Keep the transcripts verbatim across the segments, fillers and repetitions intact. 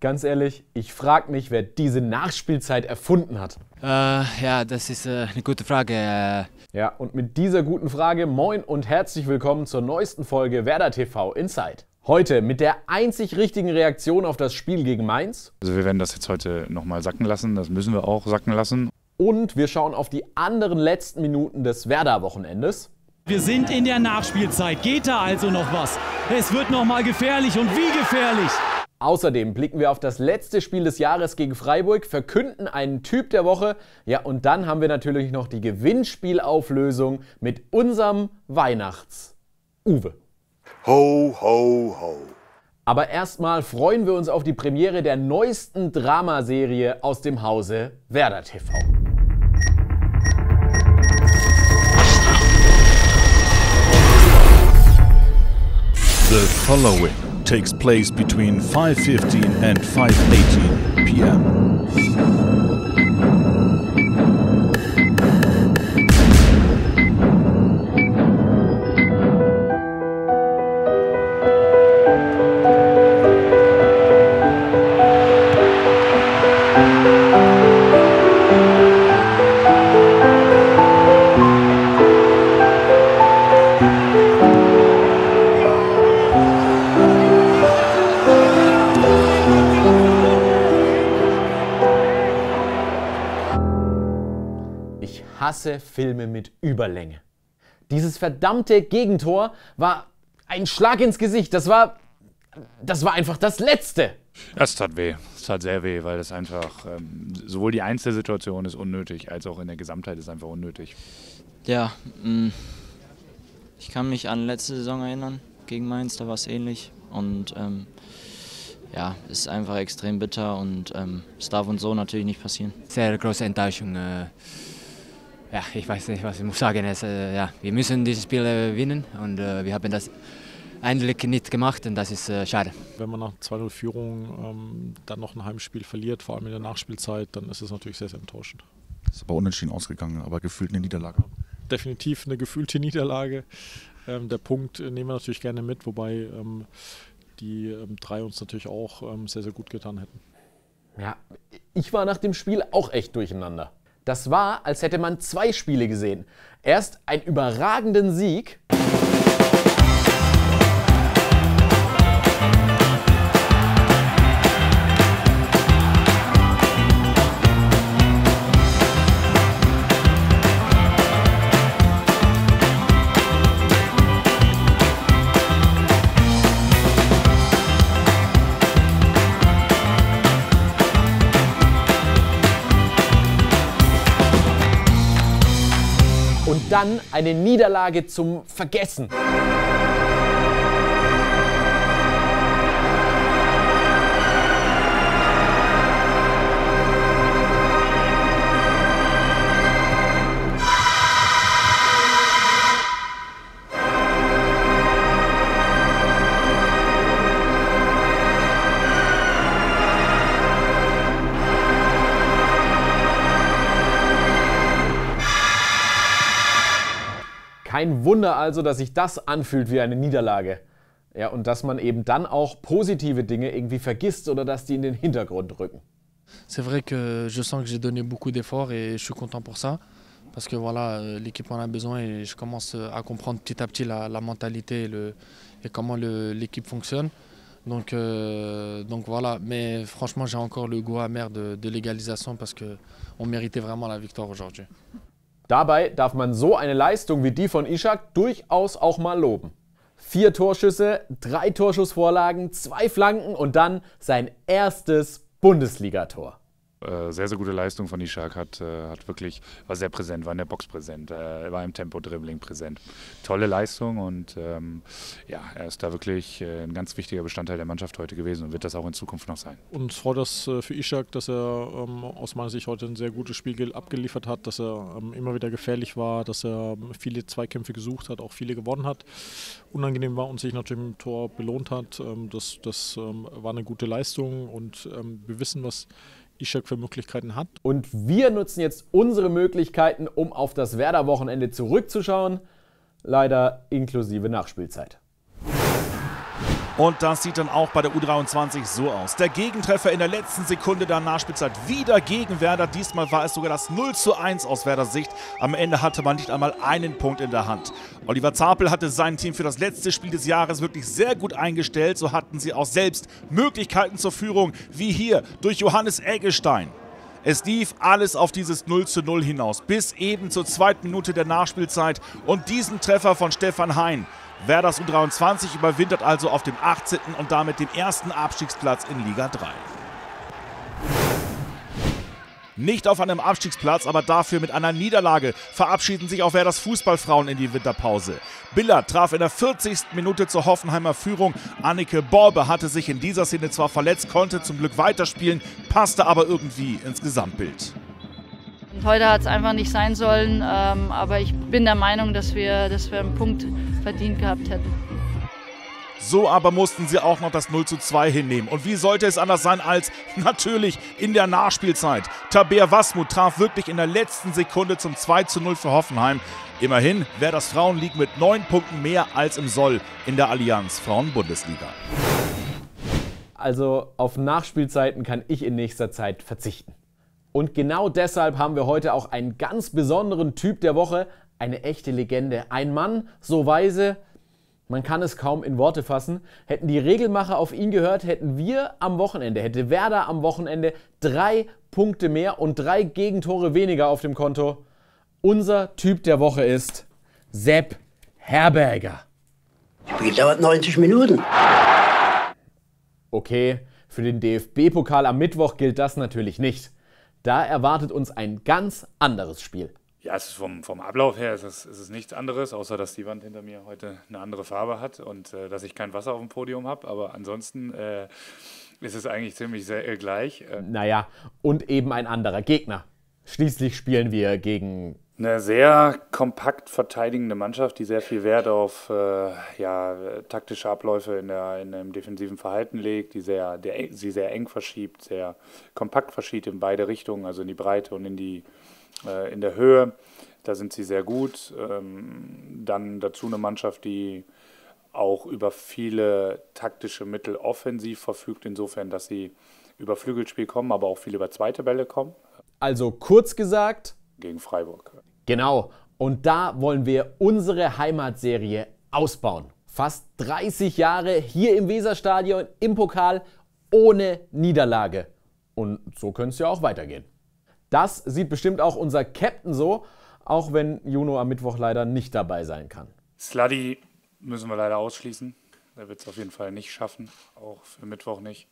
Ganz ehrlich, ich frage mich, wer diese Nachspielzeit erfunden hat. Äh, ja, das ist äh, eine gute Frage. Ja, und mit dieser guten Frage moin und herzlich willkommen zur neuesten Folge Werder T V Inside. Heute mit der einzig richtigen Reaktion auf das Spiel gegen Mainz. Also wir werden das jetzt heute nochmal sacken lassen, das müssen wir auch sacken lassen. Und wir schauen auf die anderen letzten Minuten des Werder-Wochenendes. Wir sind in der Nachspielzeit, geht da also noch was? Es wird nochmal gefährlich und wie gefährlich! Außerdem blicken wir auf das letzte Spiel des Jahres gegen Freiburg, verkünden einen Typ der Woche. Ja, und dann haben wir natürlich noch die Gewinnspielauflösung mit unserem Weihnachts-Uwe. Ho, ho, ho. Aber erstmal freuen wir uns auf die Premiere der neuesten Dramaserie aus dem Hause Werder T V. The following takes place between five fifteen and five eighteen p m Filme mit Überlänge. Dieses verdammte Gegentor war ein Schlag ins Gesicht. Das war, das war einfach das Letzte. Das tat weh. Das tat sehr weh, weil das einfach, ähm, sowohl die Einzelsituation ist unnötig, als auch in der Gesamtheit ist einfach unnötig. Ja, mh, ich kann mich an letzte Saison erinnern, gegen Mainz, da war es ähnlich. Und ähm, ja, es ist einfach extrem bitter und ähm, es darf uns so natürlich nicht passieren. Sehr große Enttäuschung. Äh Ja, ich weiß nicht, was ich muss sagen. Es, äh, ja, wir müssen dieses Spiel äh, gewinnen und äh, wir haben das eigentlich nicht gemacht und das ist äh, schade. Wenn man nach zwei null Führung ähm, dann noch ein Heimspiel verliert, vor allem in der Nachspielzeit, dann ist es natürlich sehr, sehr enttäuschend. Ist aber unentschieden ausgegangen, aber gefühlt eine Niederlage. Definitiv eine gefühlte Niederlage. Ähm, der Punkt nehmen wir natürlich gerne mit, wobei ähm, die ähm, drei uns natürlich auch ähm, sehr, sehr gut getan hätten. Ja, ich war nach dem Spiel auch echt durcheinander. Das war, als hätte man zwei Spiele gesehen. Erst einen überragenden Sieg. Dann eine Niederlage zum Vergessen. Kein Wunder also, dass sich das anfühlt wie eine Niederlage. Ja, und dass man eben dann auch positive Dinge irgendwie vergisst oder dass die in den Hintergrund rücken. C'est vrai que je sens que j'ai donné beaucoup d'efforts et je suis content pour ça parce que voilà, l'équipe en a besoin et je commence à comprendre petit à petit la, la mentalité et, le, et comment l'équipe fonctionne. Donc, euh, donc voilà, mais franchement, j'ai encore le goût amer de, de l'égalisation parce que on méritait vraiment la victoire aujourd'hui. Dabei darf man so eine Leistung wie die von Ishak durchaus auch mal loben. Vier Torschüsse, drei Torschussvorlagen, zwei Flanken und dann sein erstes Bundesligator. Sehr, sehr gute Leistung von Ishak, hat, hat wirklich, war sehr präsent, war in der Box präsent, war im Tempo-Dribbling präsent. Tolle Leistung und ähm, ja, er ist da wirklich ein ganz wichtiger Bestandteil der Mannschaft heute gewesen und wird das auch in Zukunft noch sein. Uns freut das für Ishak, dass er ähm, aus meiner Sicht heute ein sehr gutes Spiel abgeliefert hat, dass er ähm, immer wieder gefährlich war, dass er viele Zweikämpfe gesucht hat, auch viele gewonnen hat, unangenehm war und sich natürlich mit dem Tor belohnt hat. Ähm, das das ähm, war eine gute Leistung und ähm, wir wissen, was Ishak für Möglichkeiten hat. Und wir nutzen jetzt unsere Möglichkeiten, um auf das Werder-Wochenende zurückzuschauen. Leider inklusive Nachspielzeit. Und das sieht dann auch bei der U dreiundzwanzig so aus. Der Gegentreffer in der letzten Sekunde der Nachspielzeit wieder gegen Werder. Diesmal war es sogar das null zu eins aus Werders Sicht. Am Ende hatte man nicht einmal einen Punkt in der Hand. Oliver Zabel hatte sein Team für das letzte Spiel des Jahres wirklich sehr gut eingestellt. So hatten sie auch selbst Möglichkeiten zur Führung, wie hier durch Johannes Eggestein. Es lief alles auf dieses null zu null hinaus, bis eben zur zweiten Minute der Nachspielzeit und diesen Treffer von Stefan Hein. Werders U dreiundzwanzig überwintert also auf dem achtzehnten und damit dem ersten Abstiegsplatz in Liga drei. Nicht auf einem Abstiegsplatz, aber dafür mit einer Niederlage verabschieden sich auch Werders Fußballfrauen in die Winterpause. Biller traf in der vierzigsten Minute zur Hoffenheimer Führung. Annike Borbe hatte sich in dieser Szene zwar verletzt, konnte zum Glück weiterspielen, passte aber irgendwie ins Gesamtbild. Und heute hat es einfach nicht sein sollen, ähm, aber ich bin der Meinung, dass wir, dass wir einen Punkt verdient gehabt hätten. So aber mussten sie auch noch das null zu zwei hinnehmen. Und wie sollte es anders sein als natürlich in der Nachspielzeit. Tabea Wasmuth traf wirklich in der letzten Sekunde zum zwei zu null für Hoffenheim. Immerhin, Werders Frauen liegt mit neun Punkten mehr als im Soll in der Allianz Frauen-Bundesliga. Also auf Nachspielzeiten kann ich in nächster Zeit verzichten. Und genau deshalb haben wir heute auch einen ganz besonderen Typ der Woche, eine echte Legende. Ein Mann, so weise, man kann es kaum in Worte fassen. Hätten die Regelmacher auf ihn gehört, hätten wir am Wochenende, hätte Werder am Wochenende drei Punkte mehr und drei Gegentore weniger auf dem Konto. Unser Typ der Woche ist Sepp Herberger. Das Spiel dauert neunzig Minuten. Okay, für den D F B-Pokal am Mittwoch gilt das natürlich nicht. Da erwartet uns ein ganz anderes Spiel. Ja, es ist vom, vom Ablauf her ist es, ist es nichts anderes, außer dass die Wand hinter mir heute eine andere Farbe hat und äh, dass ich kein Wasser auf dem Podium habe. Aber ansonsten äh, ist es eigentlich ziemlich sehr, äh, gleich. Äh. Naja, und eben ein anderer Gegner. Schließlich spielen wir gegen eine sehr kompakt verteidigende Mannschaft, die sehr viel Wert auf äh, ja, taktische Abläufe in der, in einem defensiven Verhalten legt, die sehr, der, sie sehr eng verschiebt, sehr kompakt verschiebt in beide Richtungen, also in die Breite und in die äh, in der Höhe. Da sind sie sehr gut. Ähm, dann dazu eine Mannschaft, die auch über viele taktische Mittel offensiv verfügt, insofern, dass sie über Flügelspiel kommen, aber auch viel über zweite Bälle kommen. Also kurz gesagt, gegen Freiburg. Genau, und da wollen wir unsere Heimatserie ausbauen. Fast dreißig Jahre hier im Weserstadion, im Pokal, ohne Niederlage. Und so könnte es ja auch weitergehen. Das sieht bestimmt auch unser Captain so, auch wenn Juno am Mittwoch leider nicht dabei sein kann. Sluddy müssen wir leider ausschließen. Der wird es auf jeden Fall nicht schaffen, auch für Mittwoch nicht.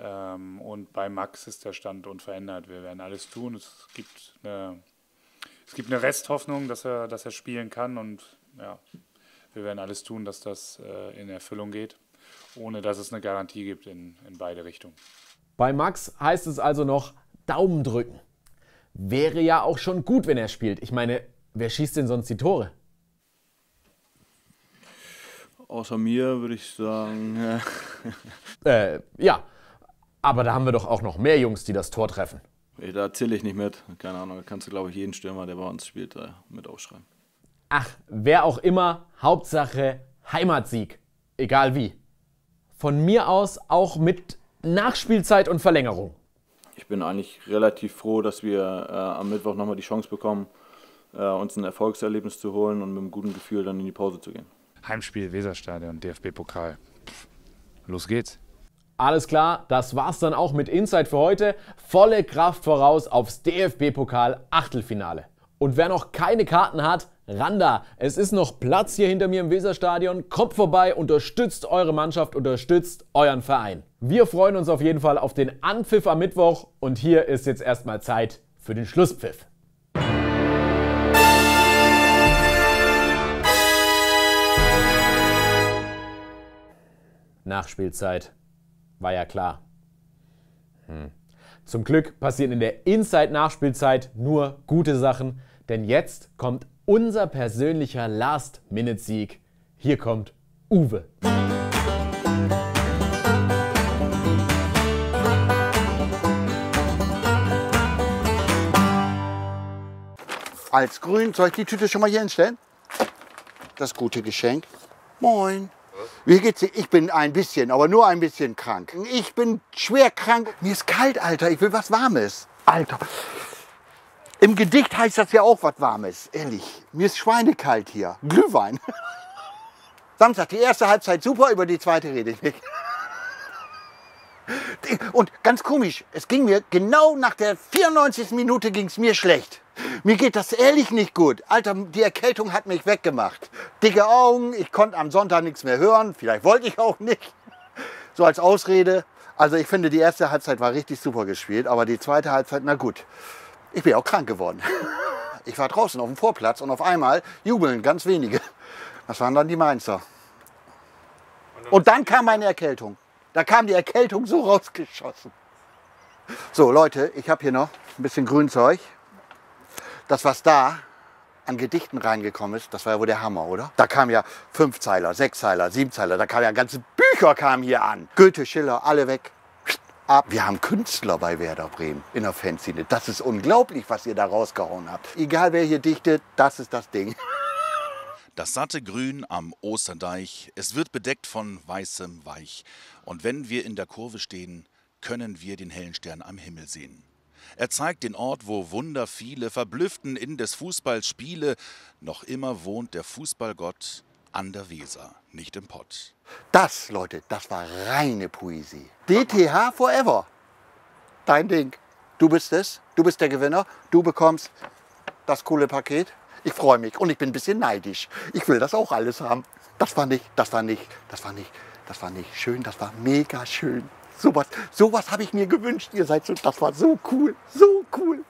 Ähm, und bei Max ist der Stand unverändert. Wir werden alles tun. Es gibt eine, es gibt eine Resthoffnung, dass er, dass er spielen kann. Und ja, wir werden alles tun, dass das äh, in Erfüllung geht, ohne dass es eine Garantie gibt in, in beide Richtungen. Bei Max heißt es also noch Daumen drücken. Wäre ja auch schon gut, wenn er spielt. Ich meine, wer schießt denn sonst die Tore? Außer mir würde ich sagen. äh, ja. Aber da haben wir doch auch noch mehr Jungs, die das Tor treffen. Da zähle ich nicht mit. Keine Ahnung, da kannst du, glaube ich, jeden Stürmer, der bei uns spielt, mit aufschreiben. Ach, wer auch immer, Hauptsache Heimatsieg. Egal wie. Von mir aus auch mit Nachspielzeit und Verlängerung. Ich bin eigentlich relativ froh, dass wir äh, am Mittwoch nochmal die Chance bekommen, äh, uns ein Erfolgserlebnis zu holen und mit einem guten Gefühl dann in die Pause zu gehen. Heimspiel, Weserstadion, D F B-Pokal. Los geht's. Alles klar, das war's dann auch mit Inside für heute. Volle Kraft voraus aufs D F B-Pokal-Achtelfinale. Und wer noch keine Karten hat, ran da. Es ist noch Platz hier hinter mir im Weserstadion. Kommt vorbei, unterstützt eure Mannschaft, unterstützt euren Verein. Wir freuen uns auf jeden Fall auf den Anpfiff am Mittwoch. Und hier ist jetzt erstmal Zeit für den Schlusspfiff. Nachspielzeit. War ja klar. Hm. Zum Glück passieren in der Inside-Nachspielzeit nur gute Sachen, denn jetzt kommt unser persönlicher Last-Minute-Sieg. Hier kommt Uwe. Als Grün soll ich die Tüte schon mal hier hinstellen? Das gute Geschenk. Moin. Wie geht's dir? Ich bin ein bisschen, aber nur ein bisschen krank. Ich bin schwer krank. Mir ist kalt, Alter. Ich will was Warmes. Alter. Im Gedicht heißt das ja auch was Warmes. Ehrlich. Mir ist schweinekalt hier. Glühwein. Samstag, die erste Halbzeit super, über die zweite rede ich nicht. Und ganz komisch, es ging mir genau nach der vierundneunzigsten Minute ging es mir schlecht. Mir geht das ehrlich nicht gut. Alter, die Erkältung hat mich weggemacht. Dicke Augen, ich konnte am Sonntag nichts mehr hören. Vielleicht wollte ich auch nicht. So als Ausrede. Also ich finde, die erste Halbzeit war richtig super gespielt, aber die zweite Halbzeit, na gut. Ich bin auch krank geworden. Ich war draußen auf dem Vorplatz und auf einmal jubeln ganz wenige. Das waren dann die Mainzer. Und dann kam meine Erkältung. Da kam die Erkältung so rausgeschossen. So Leute, ich habe hier noch ein bisschen Grünzeug. Das, was da an Gedichten reingekommen ist, das war ja wohl der Hammer, oder? Da kamen ja Fünfzeiler, Sechszeiler, Siebenzeiler, da kamen ja ganze Bücher kamen hier an. Goethe, Schiller, alle weg. Ab. Wir haben Künstler bei Werder Bremen in der Fanszene. Das ist unglaublich, was ihr da rausgehauen habt. Egal wer hier dichtet, das ist das Ding. Das satte Grün am Osterdeich, es wird bedeckt von weißem Weich. Und wenn wir in der Kurve stehen, können wir den hellen Stern am Himmel sehen. Er zeigt den Ort, wo Wunder viele verblüfften in des Fußballs Spiele. Noch immer wohnt der Fußballgott an der Weser, nicht im Pott. Das, Leute, das war reine Poesie. D T H Forever. Dein Ding. Du bist es, du bist der Gewinner, du bekommst das coole Paket. Ich freue mich und ich bin ein bisschen neidisch. Ich will das auch alles haben. Das war nicht, das war nicht, das war nicht, das war nicht schön, das war mega schön. Sowas, sowas habe ich mir gewünscht. Ihr seid so, das war so cool, so cool.